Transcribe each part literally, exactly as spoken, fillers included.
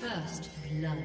First blood. Yeah.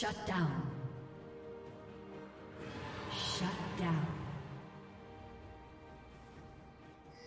Shut down. Shut down.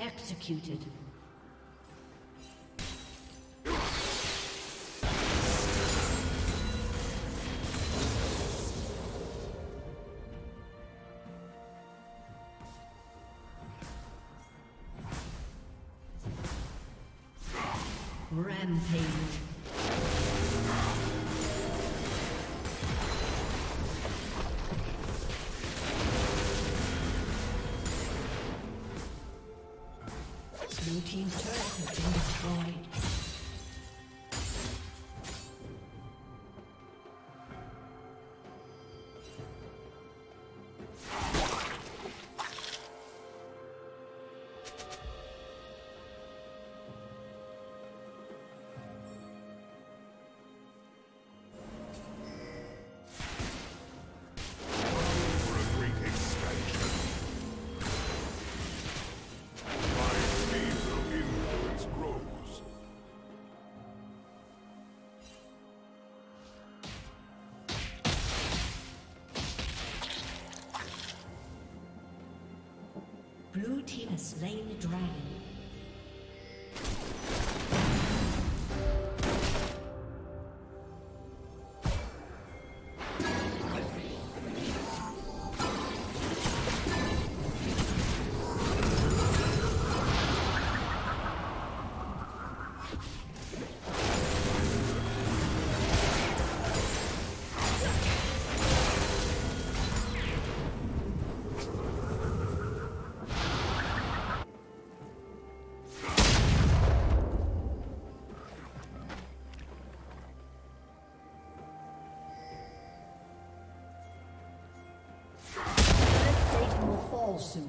Executed. Rampage. Blue team's turret has been destroyed. Blue team has slain the dragon. Soon.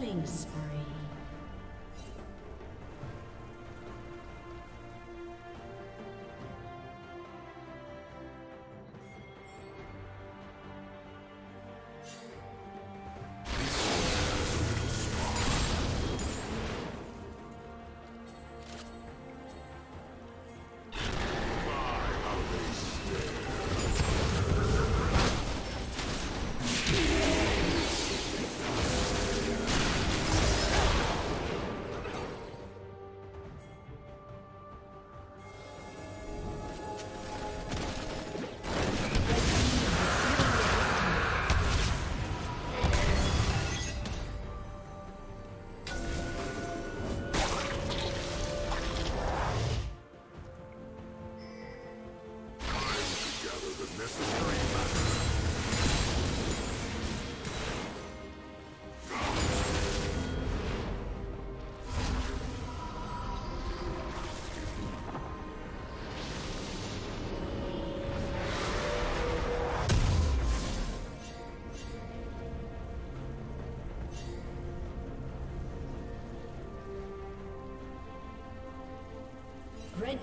Killing spree. Red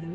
Blue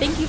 Thank you